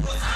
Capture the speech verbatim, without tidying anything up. Yeah.